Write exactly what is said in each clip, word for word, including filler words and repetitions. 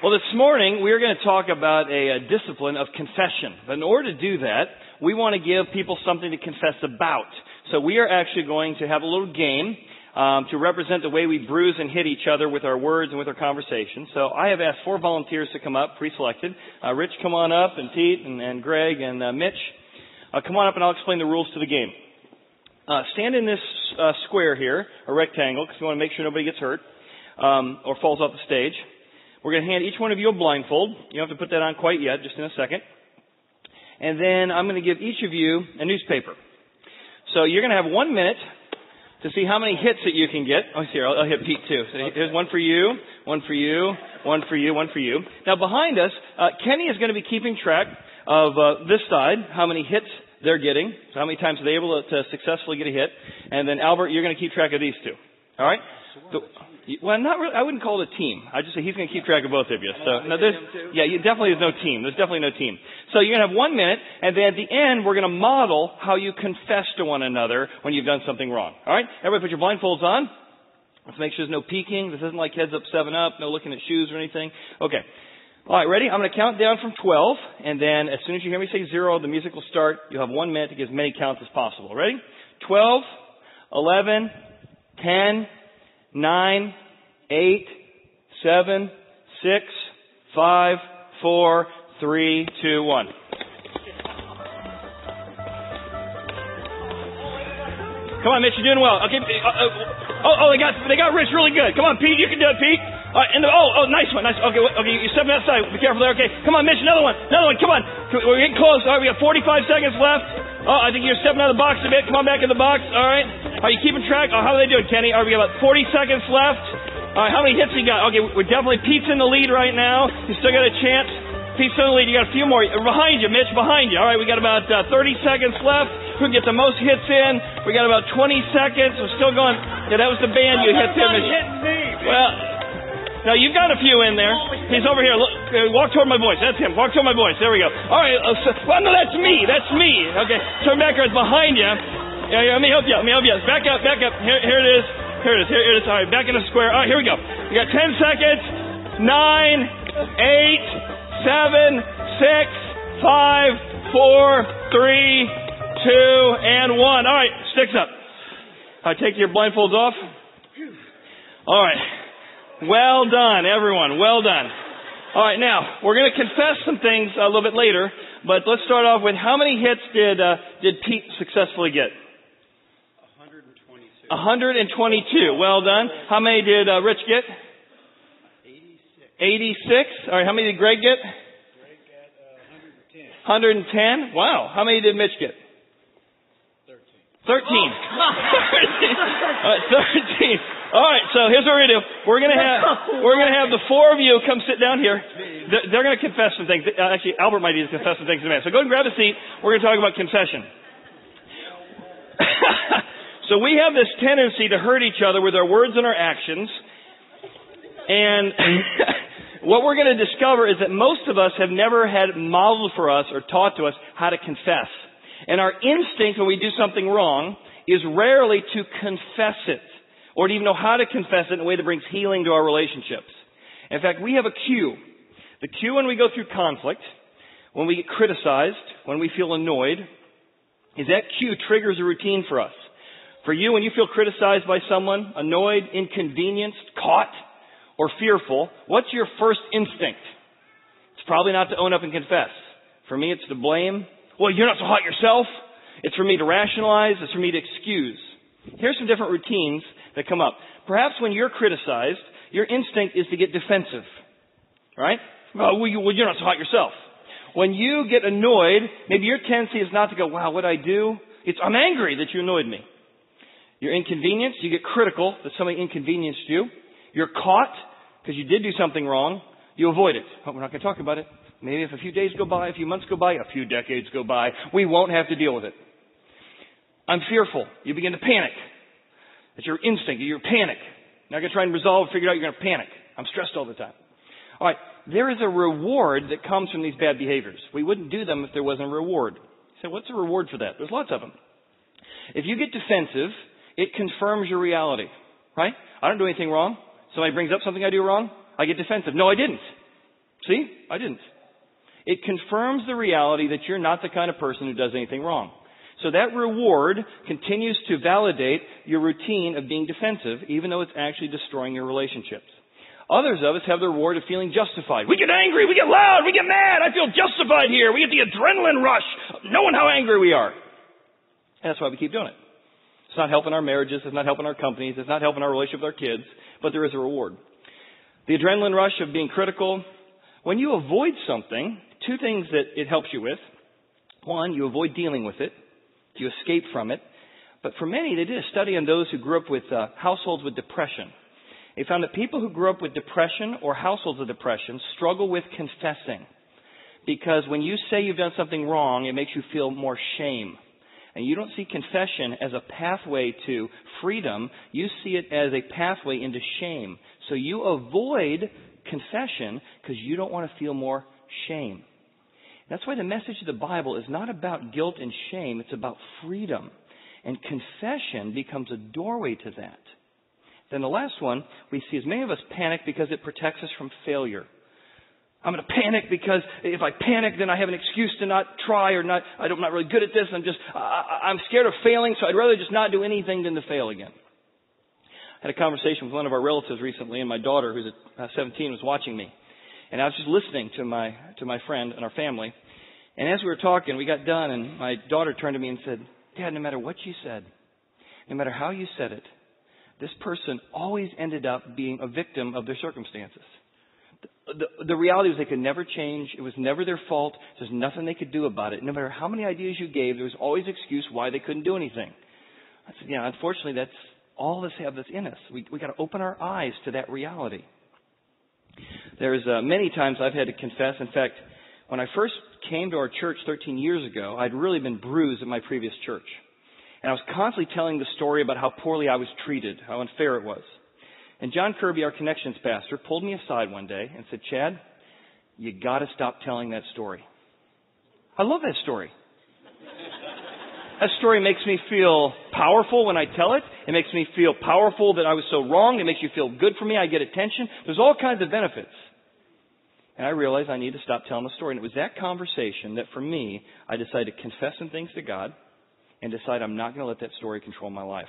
Well, this morning, we are going to talk about a, a discipline of confession. But in order to do that, we want to give people something to confess about. So we are actually going to have a little game um, to represent the way we bruise and hit each other with our words and with our conversation. So I have asked four volunteers to come up, pre-selected. Uh, Rich, come on up, and Pete, and, and Greg, and uh, Mitch. Uh, come on up, and I'll explain the rules to the game. Uh, stand in this uh, square here, a rectangle, because we want to make sure nobody gets hurt um, or falls off the stage. We're going to hand each one of you a blindfold. You don't have to put that on quite yet, just in a second. And then I'm going to give each of you a newspaper. So you're going to have one minute to see how many hits that you can get. Oh, here, I'll, I'll hit Pete too. So here's one for you, one for you, one for you, one for you. Now behind us, uh, Kenny is going to be keeping track of uh, this side, how many hits they're getting. So how many times are they able to, to successfully get a hit. And then Albert, you're going to keep track of these two. All right? The, well, not really. I wouldn't call it a team. I just say he's going to keep track of both of you. So, no, there's, yeah, you definitely is no team. There's definitely no team. So you're going to have one minute, and then at the end, we're going to model how you confess to one another when you've done something wrong. All right? Everybody put your blindfolds on. Let's make sure there's no peeking. This isn't like heads up, seven up, no looking at shoes or anything. Okay. All right, ready? I'm going to count down from twelve, and then as soon as you hear me say zero, the music will start. You'll have one minute to give as many counts as possible. Ready? twelve, eleven, ten, nine, eight, seven, six, five, four, three, two, one. Come on, Mitch, you're doing well. Okay. Oh, oh, they got they got Rich really good. Come on, Pete, you can do it, Pete. All right, and the, oh, oh, nice one, nice. Okay, okay, you're stepping outside. Be careful there. Okay, come on, Mitch, another one, another one. Come on, we're getting close. All right, we got forty-five seconds left. Oh, I think you're stepping out of the box a bit. Come on back in the box. All right. Are you keeping track? Oh, how are they doing, Kenny? All right, we got about forty seconds left. All right, how many hits you got? Okay, we're definitely Pete's in the lead right now. You still got a chance. Pete's in the lead. You got a few more. Behind you, Mitch, behind you. All right, we got about uh, thirty seconds left. Who can get the most hits in? We got about twenty seconds. We're still going. Yeah, that was the band you hit there, Mitch. Well, now you've got a few in there. He's over here. Look, walk toward my voice. That's him. Walk toward my voice. There we go. All right. Uh, so, well, no, that's me. That's me. Okay, turn back. It's behind you. Yeah, yeah, let me help you out. Let me help you out. Back up, back up. Here, here it is. Here it is. Here it is. All right, back in the square. All right, here we go. We got ten seconds. Nine, eight, seven, six, five, four, three, two, and one. All right, sticks up. All right, take your blindfolds off. All right. Well done, everyone. Well done. All right, now we're going to confess some things a little bit later, but let's start off with how many hits did uh, did Pete successfully get? one hundred twenty-two. Well done. How many did uh, Rich get? eighty-six. eighty-six. All right. How many did Greg get? Greg got uh, one hundred ten. one hundred ten. Wow. How many did Mitch get? thirteen. thirteen. Oh. All right. thirteen. All right. So here's what we're gonna do. We're gonna have we're gonna have the four of you come sit down here. They're, they're gonna confess some things. Uh, actually, Albert might need to confess some things in a minute. So go ahead and grab a seat. We're gonna talk about confession. So we have this tendency to hurt each other with our words and our actions. And what we're going to discover is that most of us have never had modeled for us or taught to us how to confess. And our instinct when we do something wrong is rarely to confess it or to even know how to confess it in a way that brings healing to our relationships. In fact, we have a cue. The cue when we go through conflict, when we get criticized, when we feel annoyed, is that cue triggers a routine for us. For you, when you feel criticized by someone, annoyed, inconvenienced, caught, or fearful, what's your first instinct? It's probably not to own up and confess. For me, it's to blame. Well, you're not so hot yourself. It's for me to rationalize. It's for me to excuse. Here's some different routines that come up. Perhaps when you're criticized, your instinct is to get defensive, right? Well, well you're not so hot yourself. When you get annoyed, maybe your tendency is not to go, wow, what'd I do? It's, I'm angry that you annoyed me. You're inconvenienced. You get critical that somebody inconvenienced you. You're caught because you did do something wrong. You avoid it. But we're not going to talk about it. Maybe if a few days go by, a few months go by, a few decades go by, we won't have to deal with it. I'm fearful. You begin to panic. That's your instinct. You're panic. Now you're going to try and resolve, figure it out. You're going to panic. I'm stressed all the time. All right. There is a reward that comes from these bad behaviors. We wouldn't do them if there wasn't a reward. So what's the reward for that? There's lots of them. If you get defensive, it confirms your reality, right? I don't do anything wrong. Somebody brings up something I do wrong, I get defensive. No, I didn't. See, I didn't. It confirms the reality that you're not the kind of person who does anything wrong. So that reward continues to validate your routine of being defensive, even though it's actually destroying your relationships. Others of us have the reward of feeling justified. We get angry, we get loud, we get mad, I feel justified here. We get the adrenaline rush, knowing how angry we are. And that's why we keep doing it. It's not helping our marriages, it's not helping our companies, it's not helping our relationship with our kids, but there is a reward. The adrenaline rush of being critical. When you avoid something, two things that it helps you with. One, you avoid dealing with it. You escape from it. But for many, they did a study on those who grew up with uh, households with depression. They found that people who grew up with depression or households with depression struggle with confessing. Because when you say you've done something wrong, it makes you feel more shame. And you don't see confession as a pathway to freedom. You see it as a pathway into shame. So you avoid confession because you don't want to feel more shame. That's why the message of the Bible is not about guilt and shame. It's about freedom. And confession becomes a doorway to that. Then the last one we see is many of us panic because it protects us from failure. I'm going to panic because if I panic, then I have an excuse to not try or not. I'm not really good at this. I'm just, I, I'm scared of failing, so I'd rather just not do anything than to fail again. I had a conversation with one of our relatives recently, and my daughter, who's seventeen, was watching me. And I was just listening to my to my friend and our family. And as we were talking, we got done, and my daughter turned to me and said, "Dad, no matter what you said, no matter how you said it, this person always ended up being a victim of their circumstances. The, the, the reality was they could never change. It was never their fault. There's nothing they could do about it. No matter how many ideas you gave, there was always an excuse why they couldn't do anything." I said, "Yeah, unfortunately, that's all of us have this in us. We we got to open our eyes to that reality." There's uh, many times I've had to confess. In fact, when I first came to our church thirteen years ago, I'd really been bruised at my previous church. And I was constantly telling the story about how poorly I was treated, how unfair it was. And John Kirby, our connections pastor, pulled me aside one day and said, "Chad, you got to stop telling that story." I love that story. That story makes me feel powerful when I tell it. It makes me feel powerful that I was so wrong. It makes you feel good for me. I get attention. There's all kinds of benefits. And I realized I need to stop telling the story. And it was that conversation that for me, I decided to confess some things to God and decide I'm not going to let that story control my life.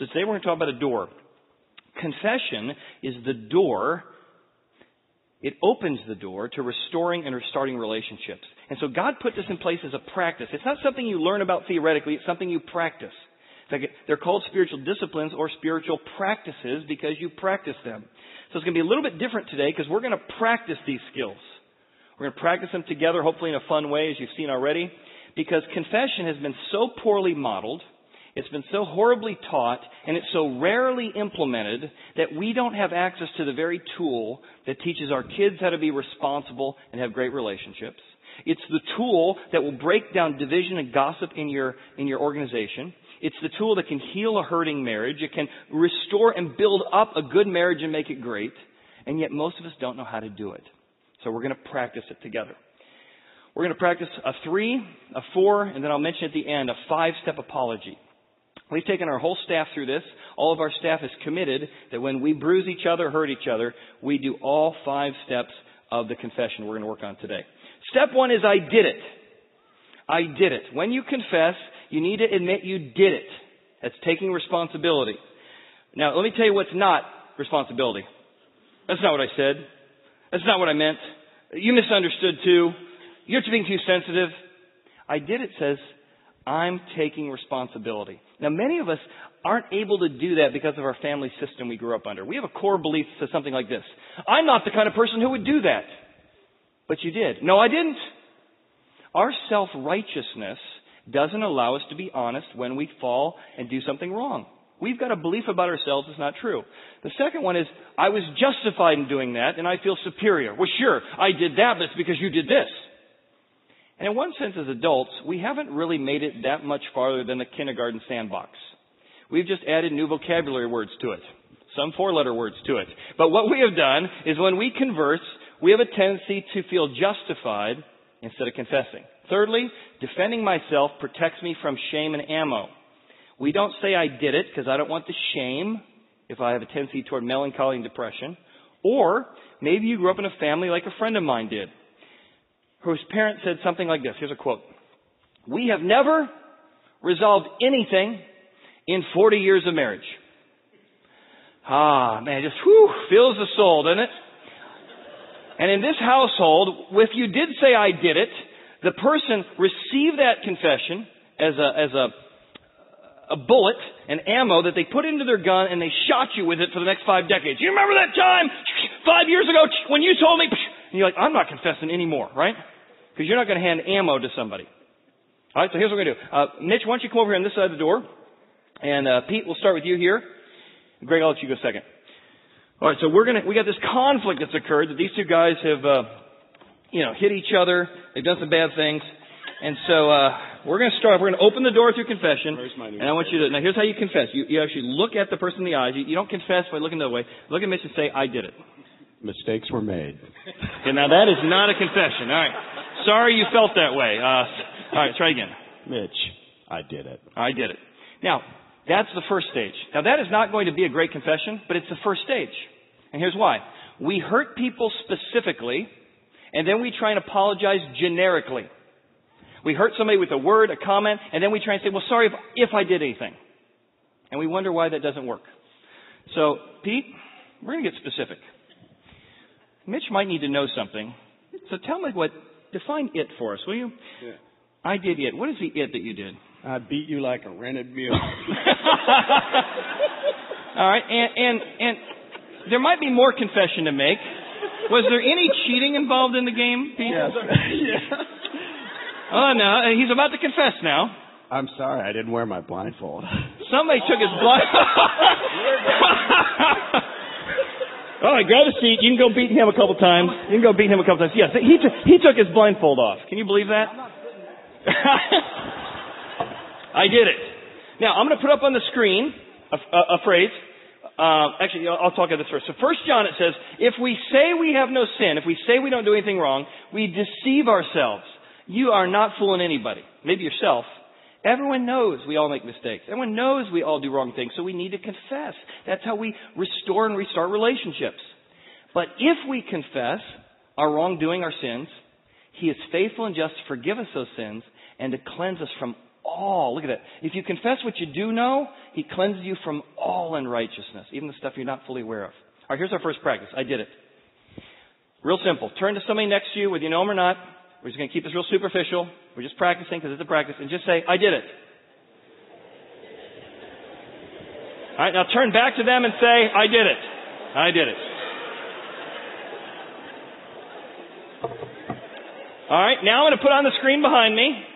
So today we're going to talk about a door. Confession is the door. It opens the door to restoring and restarting relationships. And so God put this in place as a practice. It's not something you learn about theoretically. It's something you practice. In fact, they're called spiritual disciplines or spiritual practices because you practice them. So it's going to be a little bit different today because we're going to practice these skills. We're going to practice them together, hopefully in a fun way, as you've seen already, because confession has been so poorly modeled. It's been so horribly taught, and it's so rarely implemented that we don't have access to the very tool that teaches our kids how to be responsible and have great relationships. It's the tool that will break down division and gossip in your in your organization. It's the tool that can heal a hurting marriage. It can restore and build up a good marriage and make it great. And yet most of us don't know how to do it. So we're going to practice it together. We're going to practice a three, a four, and then I'll mention at the end a five-step apology. We've taken our whole staff through this. All of our staff is committed that when we bruise each other, hurt each other, we do all five steps of the confession we're going to work on today. Step one is I did it. I did it. When you confess, you need to admit you did it. That's taking responsibility. Now, let me tell you what's not responsibility. That's not what I said. That's not what I meant. You misunderstood too. You're being too sensitive. I did it says, I'm taking responsibility. Now, many of us aren't able to do that because of our family system we grew up under. We have a core belief that says something like this. I'm not the kind of person who would do that. But you did. No, I didn't. Our self-righteousness doesn't allow us to be honest when we fall and do something wrong. We've got a belief about ourselves that's not true. The second one is, I was justified in doing that, and I feel superior. Well, sure, I did that, but it's because you did this. And in one sense, as adults, we haven't really made it that much farther than the kindergarten sandbox. We've just added new vocabulary words to it, some four-letter words to it. But what we have done is when we converse, we have a tendency to feel justified instead of confessing. Thirdly, defending myself protects me from shame and ammo. We don't say I did it because I don't want the shame if I have a tendency toward melancholy and depression. Or maybe you grew up in a family like a friend of mine did, whose parents said something like this. Here's a quote. "We have never resolved anything in forty years of marriage." Ah, man, just whew, fills the soul, doesn't it? And in this household, if you did say I did it, the person received that confession as a as a a bullet, an ammo that they put into their gun, and they shot you with it for the next five decades. You remember that time five years ago when you told me? And you're like, I'm not confessing anymore, right? Because you're not going to hand ammo to somebody. All right, so here's what we're going to do. Uh, Mitch, why don't you come over here on this side of the door? And uh, Pete, we'll start with you here. Greg, I'll let you go second. All right, so we're gonna we got this conflict that's occurred that these two guys have, uh, you know, hit each other. They've done some bad things, and so uh, we're gonna start. We're gonna open the door through confession, and I want you to now. Here's how you confess. You you actually look at the person in the eyes. You, you don't confess by looking the other way. Look at Mitch and say, "I did it." Mistakes were made. Okay, now that is not a confession. All right, sorry you felt that way. Uh, all right, try again. Mitch, I did it. I did it. Now. That's the first stage. Now, that is not going to be a great confession, but it's the first stage. And here's why. We hurt people specifically, and then we try and apologize generically. We hurt somebody with a word, a comment, and then we try and say, well, sorry if, if I did anything. And we wonder why that doesn't work. So, Pete, we're going to get specific. Mitch might need to know something. So tell me what, define it for us, will you? Yeah. I did it. What is the it that you did? I beat you like a rented mule. All right, and, and and there might be more confession to make. Was there any cheating involved in the game, Pete? Yes. Yeah. Oh, no, he's about to confess now. I'm sorry, I didn't wear my blindfold. Somebody took his blindfold. All right, grab a seat. You can go beat him a couple times. You can go beat him a couple times. Yes, he, t- he took his blindfold off. Can you believe that? I'm not putting that. I did it. Now, I'm going to put up on the screen a, a, a phrase. Uh, actually, I'll talk about this first. So First John, it says, if we say we have no sin, if we say we don't do anything wrong, we deceive ourselves. You are not fooling anybody, maybe yourself. Everyone knows we all make mistakes. Everyone knows we all do wrong things, so we need to confess. That's how we restore and restart relationships. But if we confess our wrongdoing, our sins, he is faithful and just to forgive us those sins and to cleanse us from all. Look at that. If you confess what you do know, he cleanses you from all unrighteousness, even the stuff you're not fully aware of. All right, here's our first practice. I did it. Real simple. Turn to somebody next to you, whether you know them or not. We're just going to keep this real superficial. We're just practicing because it's a practice. And just say, I did it. All right, now turn back to them and say, I did it. I did it. All right, now I'm going to put on the screen behind me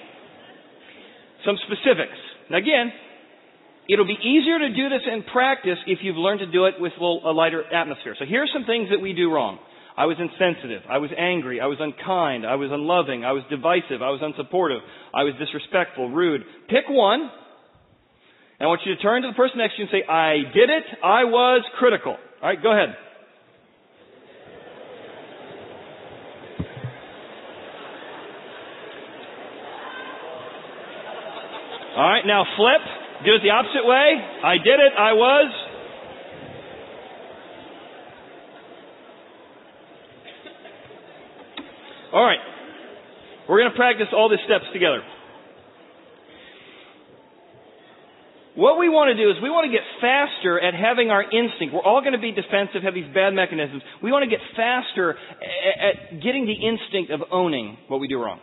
some specifics. Now again, it'll be easier to do this in practice if you've learned to do it with a, little, a lighter atmosphere. So here are some things that we do wrong. I was insensitive. I was angry. I was unkind. I was unloving. I was divisive. I was unsupportive. I was disrespectful, rude. Pick one. And I want you to turn to the person next to you and say, I did it. I was critical. All right, go ahead. All right, now flip. Do it the opposite way. I did it. I was. All right. We're going to practice all these steps together. What we want to do is we want to get faster at having our instinct. We're all going to be defensive, have these bad mechanisms. We want to get faster at getting the instinct of owning what we do wrong.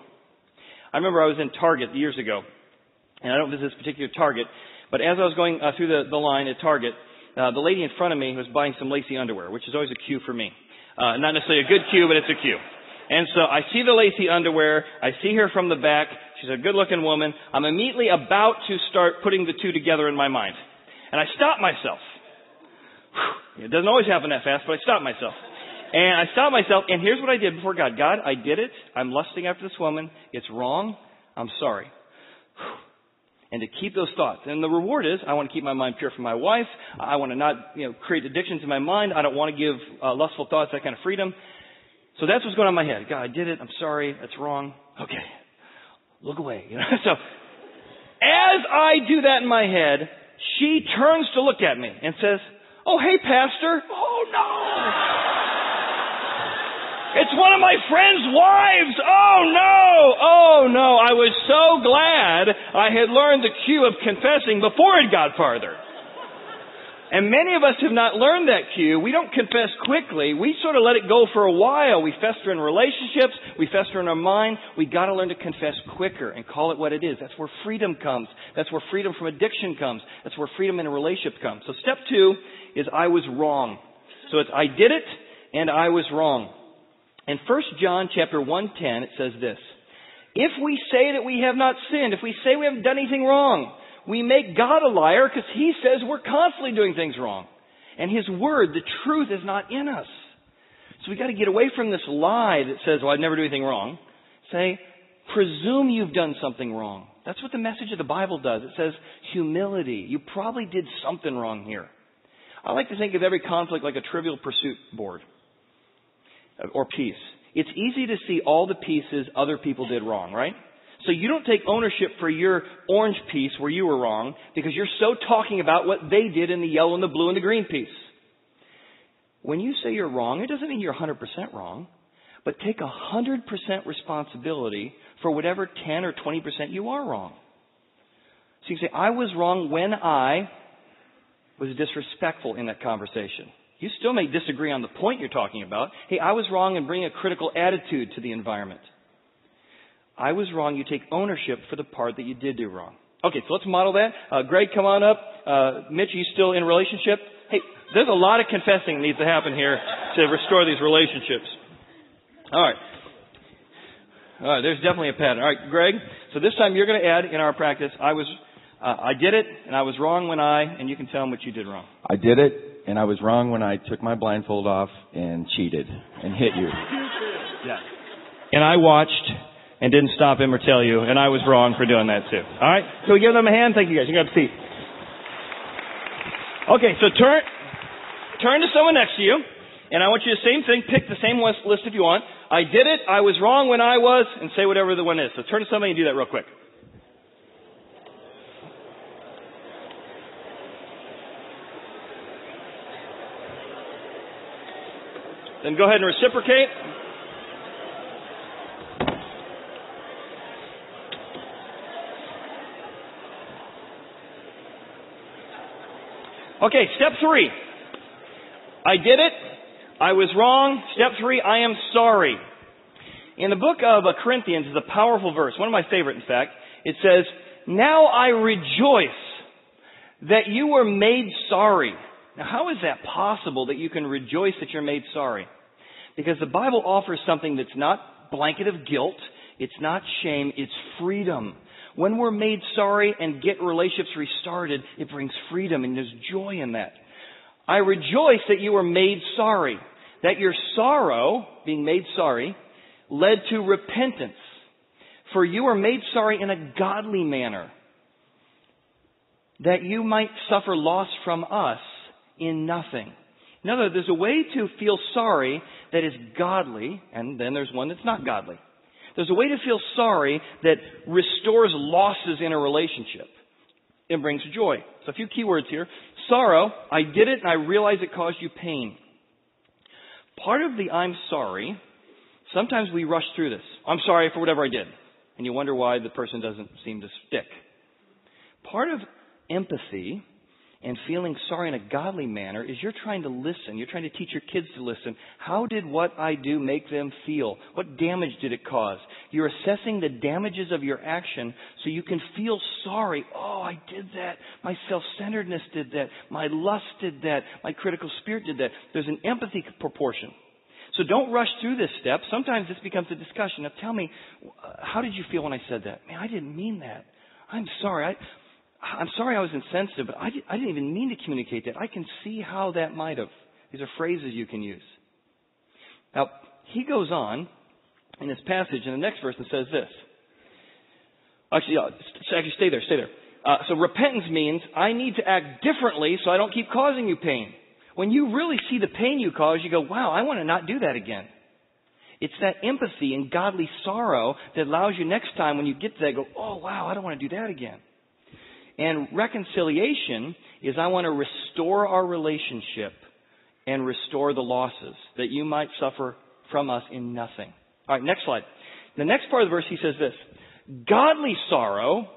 I remember I was in Target years ago. And I don't visit this particular Target, but as I was going uh, through the, the line at Target, uh, the lady in front of me was buying some lacy underwear, which is always a cue for me. Uh, not necessarily a good cue, but it's a cue. And so I see the lacy underwear. I see her from the back. She's a good-looking woman. I'm immediately about to start putting the two together in my mind. And I stop myself. Whew. It doesn't always happen that fast, but I stop myself. And I stop myself, and here's what I did before God. God, I did it. I'm lusting after this woman. It's wrong. I'm sorry. Whew. And to keep those thoughts. And the reward is, I want to keep my mind pure for my wife. I want to not, you know, create addictions in my mind. I don't want to give uh, lustful thoughts that kind of freedom. So that's what's going on in my head. God, I did it. I'm sorry. That's wrong. Okay. Look away. You know? So as I do that in my head, she turns to look at me and says, oh, hey, Pastor. Oh, no. It's one of my friend's wives. Oh, no. Oh, no. I was so glad I had learned the cue of confessing before it got farther. And many of us have not learned that cue. We don't confess quickly. We sort of let it go for a while. We fester in relationships. We fester in our mind. We got to learn to confess quicker and call it what it is. That's where freedom comes. That's where freedom from addiction comes. That's where freedom in a relationship comes. So step two is I was wrong. So it's I did it and I was wrong. In First John chapter one ten, it says this. If we say that we have not sinned, if we say we haven't done anything wrong, we make God a liar because he says we're constantly doing things wrong. And his word, the truth, is not in us. So we got to get away from this lie that says, well, I'd never do anything wrong. Say, presume you've done something wrong. That's what the message of the Bible does. It says humility. You probably did something wrong here. I like to think of every conflict like a trivial pursuit board or piece. It's easy to see all the pieces other people did wrong, right? So you don't take ownership for your orange piece where you were wrong because you're so talking about what they did in the yellow and the blue and the green piece. When you say you're wrong, it doesn't mean you're one hundred percent wrong, but take one hundred percent responsibility for whatever ten or twenty percent you are wrong. So you can say, I was wrong when I was disrespectful in that conversation. You still may disagree on the point you're talking about. Hey, I was wrong in bringing a critical attitude to the environment. I was wrong. You take ownership for the part that you did do wrong. Okay, so let's model that. Uh, Greg, come on up. Uh, Mitch, are you still in a relationship? Hey, there's a lot of confessing that needs to happen here to restore these relationships. All right. All right, there's definitely a pattern. All right, Greg, so this time you're going to add in our practice, I was, uh, I did it, and I was wrong when I, and you can tell them what you did wrong. I did it, and I was wrong when I took my blindfold off and cheated and hit you. Yeah. And I watched... and didn't stop him or tell you, and I was wrong for doing that too. All right? So we give them a hand. Thank you guys. You got a seat. Okay, so turn turn to someone next to you, and I want you to do the same thing. Pick the same list if you want. I did it, I was wrong when I was, and say whatever the one is. So turn to somebody and do that real quick. Then go ahead and reciprocate. Okay, step three. I did it. I was wrong. Step three, I am sorry. In the book of Corinthians is a powerful verse, one of my favorite, in fact. It says, now I rejoice that you were made sorry. Now, how is that possible that you can rejoice that you're made sorry? Because the Bible offers something that's not blanket of guilt. It's not shame. It's freedom. When we're made sorry and get relationships restarted, it brings freedom and there's joy in that. I rejoice that you were made sorry, that your sorrow, being made sorry, led to repentance. For you are made sorry in a godly manner, that you might suffer loss from us in nothing. In other words, there's a way to feel sorry that is godly, and then there's one that's not godly. There's a way to feel sorry that restores losses in a relationship and brings joy. So a few key words here. Sorrow, I did it and I realize it caused you pain. Part of the I'm sorry, sometimes we rush through this. I'm sorry for whatever I did. And you wonder why the person doesn't seem to stick. Part of empathy and feeling sorry in a godly manner is you're trying to listen. You're trying to teach your kids to listen. How did what I do make them feel? What damage did it cause? You're assessing the damages of your action so you can feel sorry. Oh, I did that. My self-centeredness did that. My lust did that. My critical spirit did that. There's an empathy proportion. So don't rush through this step. Sometimes this becomes a discussion. Now tell me, how did you feel when I said that? Man, I didn't mean that. I'm sorry. I... I'm sorry I was insensitive, but I, did, I didn't even mean to communicate that. I can see how that might have. These are phrases you can use. Now, he goes on in this passage in the next verse and says this. Actually, actually stay there, stay there. Uh, so repentance means I need to act differently so I don't keep causing you pain. When you really see the pain you cause, you go, wow, I want to not do that again. It's that empathy and godly sorrow that allows you next time when you get to that, go, oh, wow, I don't want to do that again. And reconciliation is I want to restore our relationship and restore the losses that you might suffer from us in nothing. All right, next slide. In the next part of the verse, he says this. Godly sorrow,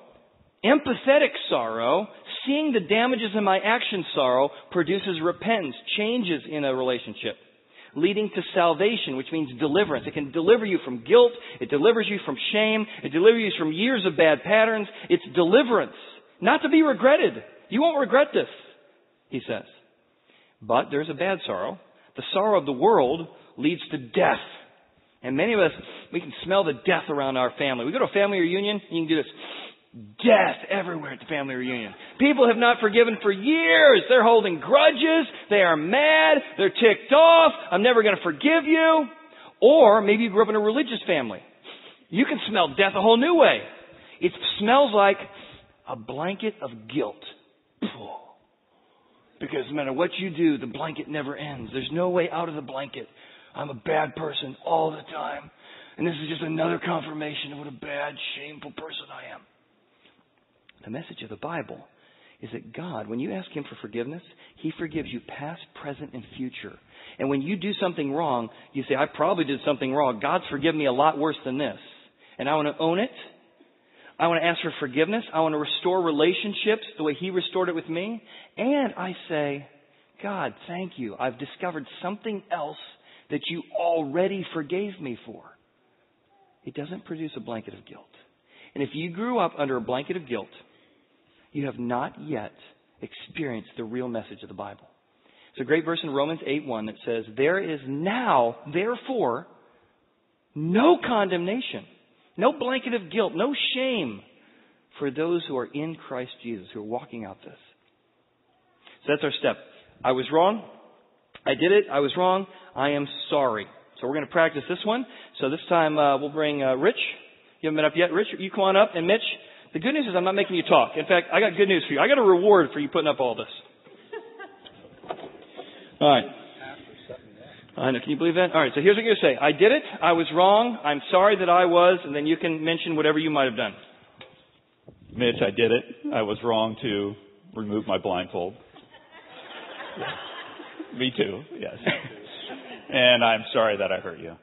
empathetic sorrow, seeing the damages in my action sorrow, produces repentance, changes in a relationship, leading to salvation, which means deliverance. It can deliver you from guilt. It delivers you from shame. It delivers you from years of bad patterns. It's deliverance, not to be regretted. You won't regret this, he says. But there's a bad sorrow. The sorrow of the world leads to death. And many of us, we can smell the death around our family. We go to a family reunion, and you can do this. Death everywhere at the family reunion. People have not forgiven for years. They're holding grudges. They are mad. They're ticked off. I'm never going to forgive you. Or maybe you grew up in a religious family. You can smell death a whole new way. It smells like a blanket of guilt. Because no matter what you do, the blanket never ends. There's no way out of the blanket. I'm a bad person all the time. And this is just another confirmation of what a bad, shameful person I am. The message of the Bible is that God, when you ask him for forgiveness, he forgives you past, present, and future. And when you do something wrong, you say, I probably did something wrong. God's forgiven me a lot worse than this. And I want to own it. I want to ask for forgiveness. I want to restore relationships the way he restored it with me. And I say, God, thank you. I've discovered something else that you already forgave me for. It doesn't produce a blanket of guilt. And if you grew up under a blanket of guilt, you have not yet experienced the real message of the Bible. There's a great verse in Romans eight one that says, there is now, therefore, no condemnation. No blanket of guilt, no shame for those who are in Christ Jesus, who are walking out this. So that's our step. I was wrong. I did it. I was wrong. I am sorry. So we're going to practice this one. So this time uh, we'll bring uh, Rich. You haven't been up yet. Rich, you come on up. And Mitch, the good news is I'm not making you talk. In fact, I got good news for you. I got a reward for you putting up all this. All right. I know. Can you believe that? All right. So here's what you're going to say. I did it. I was wrong. I'm sorry that I was. And then you can mention whatever you might have done. Mitch, I did it. I was wrong to remove my blindfold. Me too. Yes. And I'm sorry that I hurt you.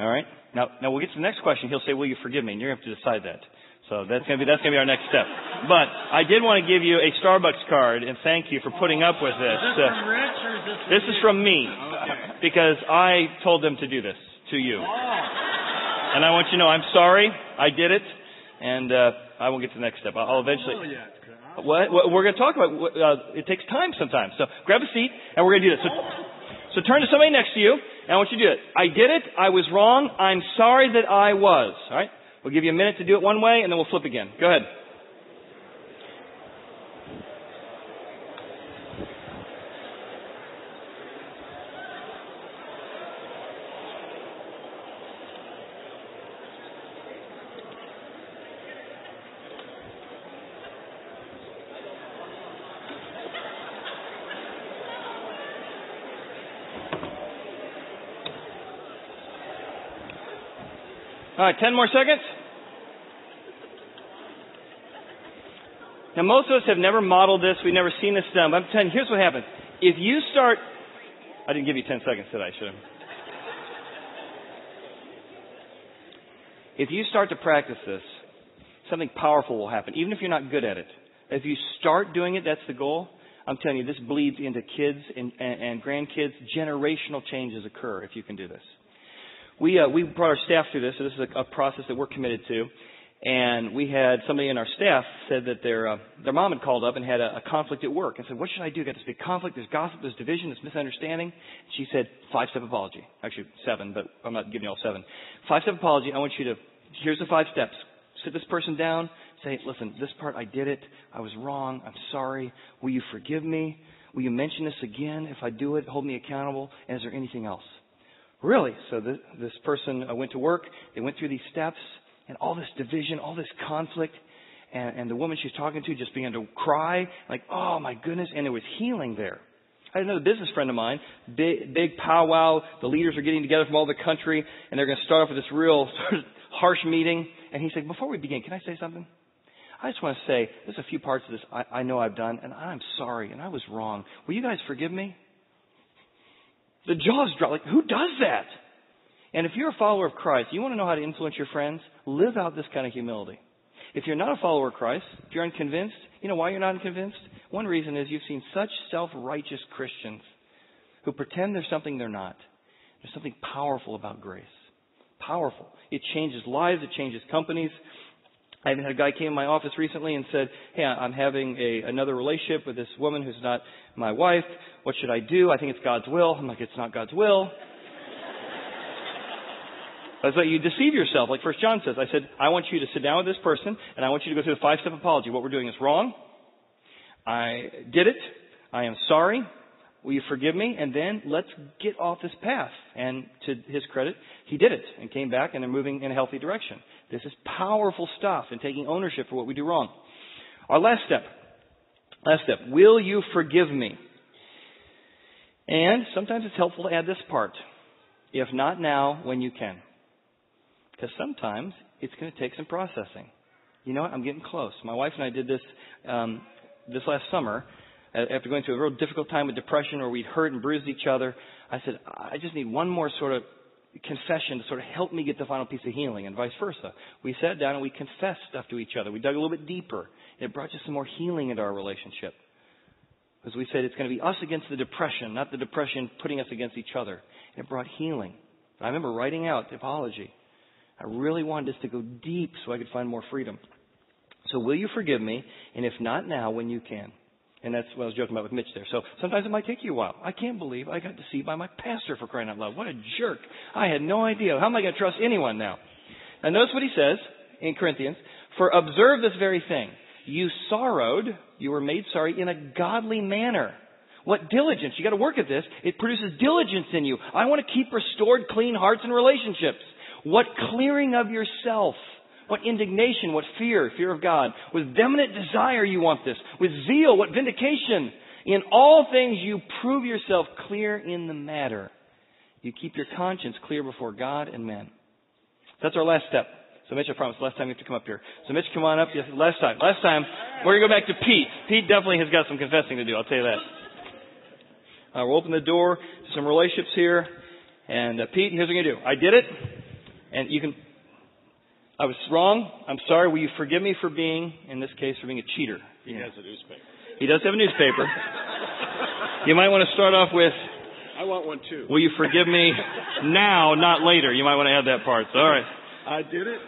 All right. Now, now we'll get to the next question. He'll say, will you forgive me? And you're going to have to decide that. So that's going to be, that's going to be our next step. But I did want to give you a Starbucks card and thank you for putting up with this. Is this from Rich or is this from This you? Is from me. Okay. Because I told them to do this to you. Oh. And I want you to know I'm sorry. I did it. And uh, I won't get to the next step. I'll eventually. What? what we're going to talk about, uh, it takes time sometimes. So grab a seat and we're going to do this. So, so turn to somebody next to you and I want you to do it. I did it. I was wrong. I'm sorry that I was. All right? We'll give you a minute to do it one way, and then we'll flip again. Go ahead. All right, ten more seconds. Now, most of us have never modeled this. We've never seen this done. But I'm telling you, here's what happens. If you start... I didn't give you ten seconds, did I? Should have. If you start to practice this, something powerful will happen, even if you're not good at it. If you start doing it, that's the goal. I'm telling you, this bleeds into kids and, and, and grandkids. Generational changes occur if you can do this. We uh, we brought our staff through this, so this is a, a process that we're committed to. And we had somebody in our staff said that their uh, their mom had called up and had a, a conflict at work and said, what should I do? Got this big conflict, there's gossip, there's division, there's misunderstanding. And she said, five-step apology. Actually, seven, but I'm not giving you all seven. Five-step apology, I want you to, here's the five steps. Sit this person down, say, listen, this part I did it, I was wrong, I'm sorry, will you forgive me? Will you mention this again? If I do it, hold me accountable, and is there anything else? Really? So th- this person uh, went to work, they went through these steps, and all this division, all this conflict, and, and the woman she's talking to just began to cry, like, oh my goodness, and there was healing there. I had another business friend of mine, big, big powwow, the leaders are getting together from all the country, and they're going to start off with this real harsh meeting, and he said, before we begin, can I say something? I just want to say, there's a few parts of this I, I know I've done, and I'm sorry, and I was wrong. Will you guys forgive me? The jaws drop. Like, who does that? And if you're a follower of Christ, you want to know how to influence your friends? Live out this kind of humility. If you're not a follower of Christ, if you're unconvinced, you know why you're not convinced? One reason is you've seen such self-righteous Christians who pretend there's something they're not. There's something powerful about grace. Powerful. It changes lives. It changes companies. I even had a guy came in my office recently and said, hey, I'm having a another relationship with this woman who's not my wife. What should I do? I think it's God's will. I'm like, it's not God's will. I was like, you deceive yourself, like First John says. I said, I want you to sit down with this person, and I want you to go through the five-step apology. What we're doing is wrong. I did it. I am sorry. Will you forgive me? And then let's get off this path. And to his credit, he did it and came back, and they're moving in a healthy direction. This is powerful stuff and taking ownership for what we do wrong. Our last step. Last step. Will you forgive me? And sometimes it's helpful to add this part. If not now, when you can. Because sometimes it's going to take some processing. You know what? I'm getting close. My wife and I did this um, this last summer after going through a real difficult time with depression where we'd hurt and bruised each other. I said, I just need one more sort of confession to sort of help me get the final piece of healing, and vice versa. We sat down and we confessed stuff to each other. We dug a little bit deeper. It brought just some more healing into our relationship. Because we said it's going to be us against the depression, not the depression putting us against each other. And it brought healing. I remember writing out the apology. I really wanted us to go deep so I could find more freedom. So will you forgive me? And if not now, when you can. And that's what I was joking about with Mitch there. So sometimes it might take you a while. I can't believe I got deceived by my pastor, for crying out loud. What a jerk. I had no idea. How am I going to trust anyone now? Now notice what he says in Corinthians. For observe this very thing. You sorrowed, you were made sorry in a godly manner. What diligence? You got to work at this. It produces diligence in you. I want to keep restored clean hearts and relationships. What clearing of yourself, what indignation, what fear, fear of God. With vehement desire you want this. With zeal, what vindication. In all things you prove yourself clear in the matter. You keep your conscience clear before God and men. That's our last step. So Mitch, I promise, last time you have to come up here. So Mitch, come on up. Yes, last time. Last time, we're going to go back to Pete. Pete definitely has got some confessing to do, I'll tell you that. Uh, we'll open the door to some relationships here. And uh, Pete, here's what you're going to do. I did it. And you can, I was wrong. I'm sorry. Will you forgive me for being, in this case, for being a cheater? He yeah. has a newspaper. He does have a newspaper. You might want to start off with, I want one too. Will you forgive me now, not later? You might want to add that part. So, all right. I did it.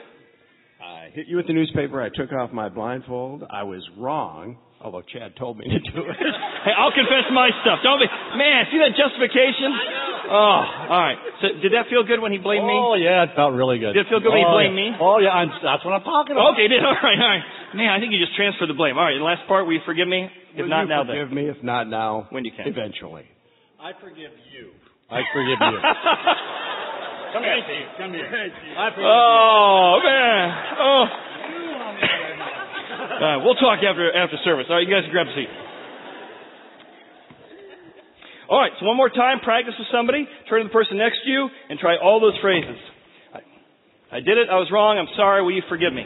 I hit you with the newspaper. I took off my blindfold. I was wrong, although Chad told me to do it. Hey, I'll confess my stuff. Don't be, man, see that justification? I know. Oh, all right. So did that feel good when he blamed me? Oh, yeah, it felt really good. Did it feel good oh, when he blamed yeah. me? Oh, yeah, I'm, that's what I'm talking about. Okay, did, all right, all right. Man, I think you just transferred the blame. All right, the last part, will you forgive me? If will not you now, forgive then. me if not now? When you can. Eventually. I forgive you. I forgive you. Come here. Thank you. Come here. Thank you. I forgive oh, you. Man. Oh, man. All right, we'll talk after after service. All right, you guys can grab a seat. All right, so one more time, practice with somebody, turn to the person next to you, and try all those phrases. I, I did it, I was wrong, I'm sorry, will you forgive me?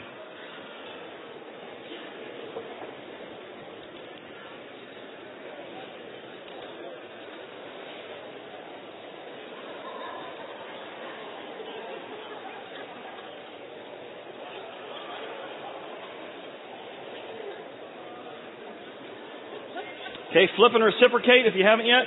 Okay, flip and reciprocate if you haven't yet.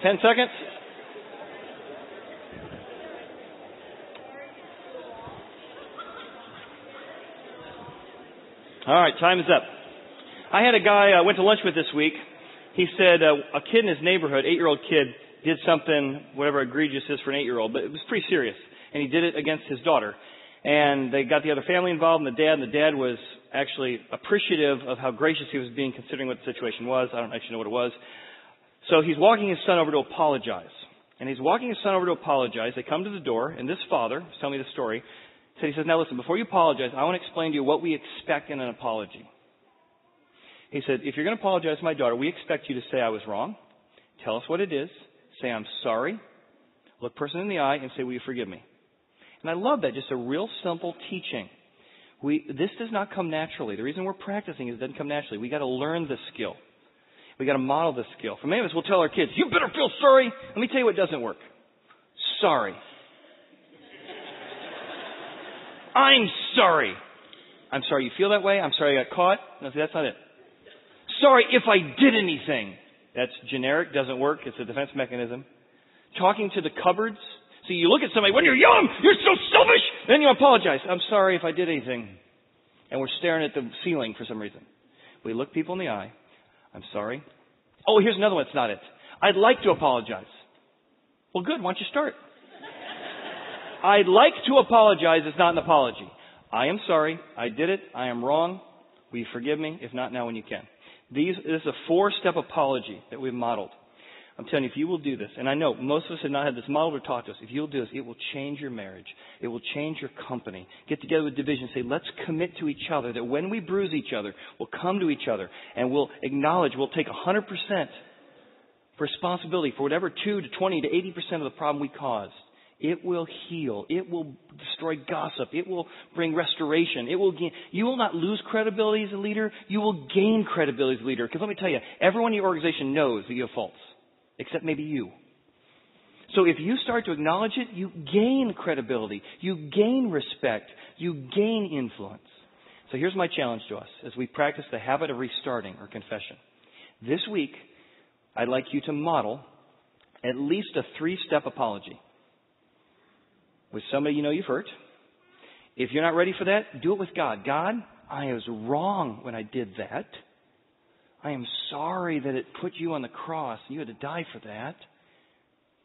Ten seconds. All right, time is up. I had a guy I uh, went to lunch with this week. He said uh, a kid in his neighborhood, eight-year-old kid, did something, whatever egregious is for an eight-year-old, but it was pretty serious. And he did it against his daughter. And they got the other family involved and the dad. And the dad was actually appreciative of how gracious he was being considering what the situation was. I don't actually know what it was. So he's walking his son over to apologize. And he's walking his son over to apologize. They come to the door, and this father was telling me the story. So he says, now listen, before you apologize, I want to explain to you what we expect in an apology. He said, if you're going to apologize to my daughter, we expect you to say I was wrong. Tell us what it is. Say I'm sorry. Look person in the eye and say, will you forgive me? And I love that. Just a real simple teaching. We, this does not come naturally. The reason we're practicing is it doesn't come naturally. We got to learn this skill. We got to model this skill. For many of us, we'll tell our kids, you better feel sorry. Let me tell you what doesn't work. Sorry. I'm sorry. I'm sorry you feel that way. I'm sorry I got caught. No, see, that's not it. Sorry if I did anything. That's generic, doesn't work. It's a defense mechanism. Talking to the cupboards. See, you look at somebody, when you're young, you're so selfish. Then you apologize. I'm sorry if I did anything. And we're staring at the ceiling for some reason. We look people in the eye. I'm sorry. Oh, here's another one. It's not it. I'd like to apologize. Well, good. Why don't you start? I'd like to apologize. It's not an apology. I am sorry. I did it. I am wrong. Will you forgive me? If not, now when you can. These, this is a four-step apology that we've modeled. I'm telling you, if you will do this, and I know most of us have not had this modeled or taught to us. If you'll do this, it will change your marriage. It will change your company. Get together with division and say, let's commit to each other that when we bruise each other, we'll come to each other and we'll acknowledge, we'll take one hundred percent responsibility for whatever two to twenty to eighty percent of the problem we caused. It will heal. It will destroy gossip. It will bring restoration. It will gain. You will not lose credibility as a leader. You will gain credibility as a leader. Because let me tell you, everyone in your organization knows that you have faults, except maybe you. So if you start to acknowledge it, you gain credibility. You gain respect. You gain influence. So here's my challenge to us as we practice the habit of restarting or confession. This week, I'd like you to model at least a three-step apology. With somebody you know you've hurt. If you're not ready for that, do it with God. God, I was wrong when I did that. I am sorry that it put you on the cross. You had to die for that.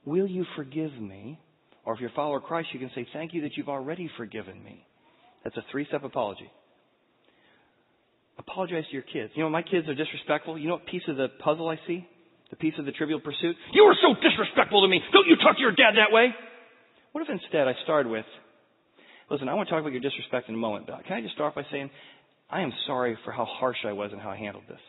Will you forgive me? Or if you're a follower of Christ, you can say, thank you that you've already forgiven me. That's a three-step apology. Apologize to your kids. You know, my kids are disrespectful. You know what piece of the puzzle I see? The piece of the Trivial Pursuit? You were so disrespectful to me. Don't you talk to your dad that way? What if instead I started with, listen, I want to talk about your disrespect in a moment, but can I just start by saying, I am sorry for how harsh I was and how I handled this.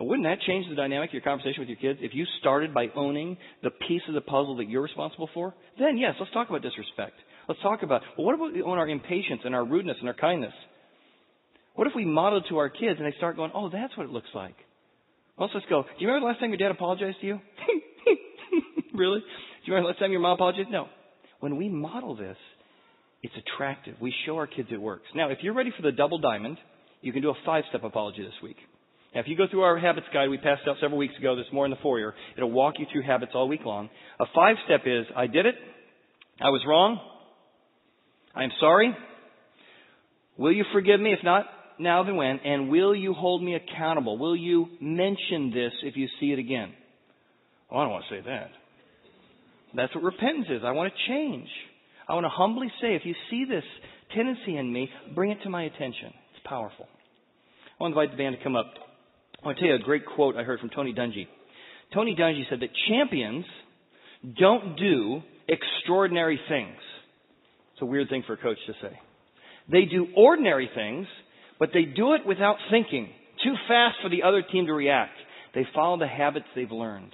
Now, wouldn't that change the dynamic of your conversation with your kids? If you started by owning the piece of the puzzle that you're responsible for, then yes, let's talk about disrespect. Let's talk about, well, what about we own our impatience and our rudeness and our kindness? What if we model to our kids and they start going, oh, that's what it looks like. Well, let's go, do you remember the last time your dad apologized to you? Really? Do you remember the last time your mom apologized? No. When we model this, it's attractive. We show our kids it works. Now, if you're ready for the double diamond, you can do a five-step apology this week. Now, if you go through our habits guide we passed out several weeks ago, there's more in the foyer. It'll walk you through habits all week long. A five-step is, I did it. I was wrong. I am sorry. Will you forgive me? If not, now then when? And will you hold me accountable? Will you mention this if you see it again? Oh, I don't want to say that. That's what repentance is. I want to change. I want to humbly say, if you see this tendency in me, bring it to my attention. It's powerful. I want to invite the band to come up. I want to tell you a great quote I heard from Tony Dungy. Tony Dungy said that champions don't do extraordinary things. It's a weird thing for a coach to say. They do ordinary things, but they do it without thinking. Too fast for the other team to react. They follow the habits they've learned.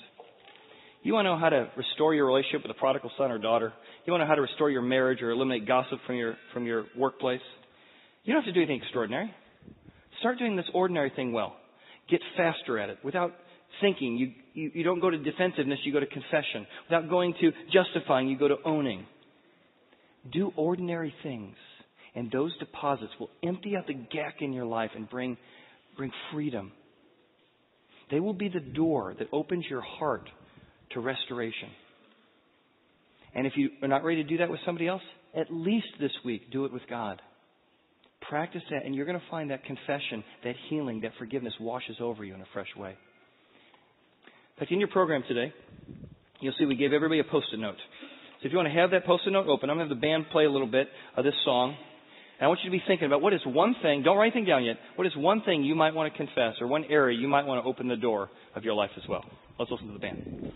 You want to know how to restore your relationship with a prodigal son or daughter? You want to know how to restore your marriage or eliminate gossip from your from your workplace? You don't have to do anything extraordinary. Start doing this ordinary thing well. Get faster at it. Without thinking, you, you, you don't go to defensiveness, you go to confession. Without going to justifying, you go to owning. Do ordinary things, and those deposits will empty out the gack in your life and bring bring freedom. They will be the door that opens your heart to restoration. And if you are not ready to do that with somebody else, at least this week, do it with God. Practice that, and you're going to find that confession, that healing, that forgiveness washes over you in a fresh way. In fact, in your program today, you'll see we gave everybody a post-it note. So if you want to have that post-it note open, I'm going to have the band play a little bit of this song. And I want you to be thinking about what is one thing, don't write anything down yet, what is one thing you might want to confess or one area you might want to open the door of your life as well. Let's listen to the band.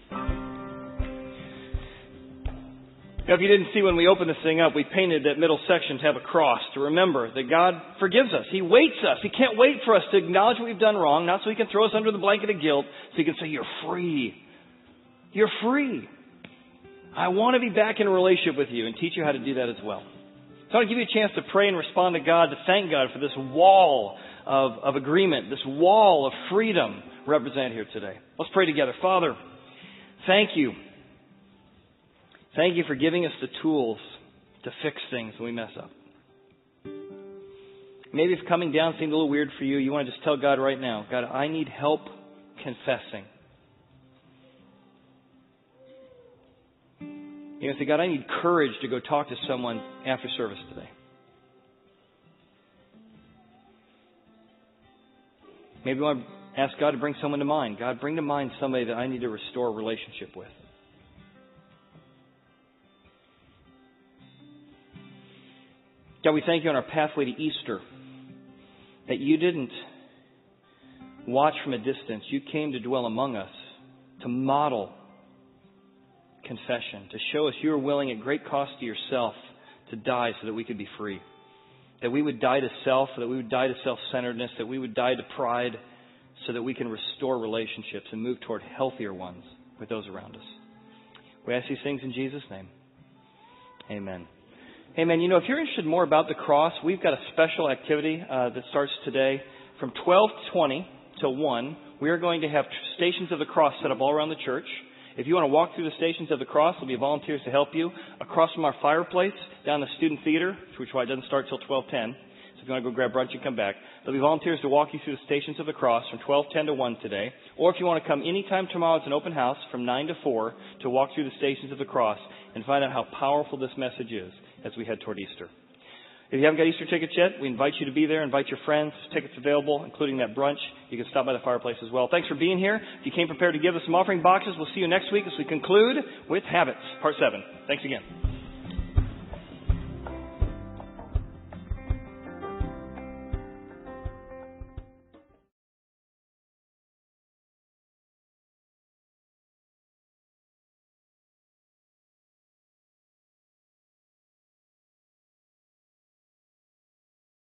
Now, if you didn't see when we opened this thing up, we painted that middle section to have a cross, to remember that God forgives us. He waits us. He can't wait for us to acknowledge what we've done wrong, not so He can throw us under the blanket of guilt, so He can say, you're free. You're free. I want to be back in a relationship with you and teach you how to do that as well. So I want to give you a chance to pray and respond to God, to thank God for this wall of, of agreement, this wall of freedom represented here today. Let's pray together. Father, thank you. Thank you for giving us the tools to fix things when we mess up. Maybe if coming down seemed a little weird for you, you want to just tell God right now, God, I need help confessing. You know, say, God, I need courage to go talk to someone after service today. Maybe you want to ask God to bring someone to mind. God, bring to mind somebody that I need to restore a relationship with. God, we thank you on our pathway to Easter that you didn't watch from a distance. You came to dwell among us, to model confession, to show us you were willing at great cost to yourself to die so that we could be free, that we would die to self, that we would die to self-centeredness, that we would die to pride so that we can restore relationships and move toward healthier ones with those around us. We ask these things in Jesus' name. Amen. Amen. You know, if you're interested more about the cross, we've got a special activity uh, that starts today from twelve twenty to one. We are going to have stations of the cross set up all around the church. If you want to walk through the stations of the cross, there'll be volunteers to help you. Across from our fireplace, down the student theater, which doesn't start till twelve ten. So if you want to go grab brunch and come back, there'll be volunteers to walk you through the stations of the cross from twelve ten to one today. Or if you want to come anytime tomorrow, it's an open house from nine to four to walk through the stations of the cross and find out how powerful this message is as we head toward Easter. If you haven't got Easter tickets yet, we invite you to be there. Invite your friends. Tickets available, including that brunch. You can stop by the fireplace as well. Thanks for being here. If you came prepared to give us some offering boxes, we'll see you next week as we conclude with Habits, Part seven. Thanks again.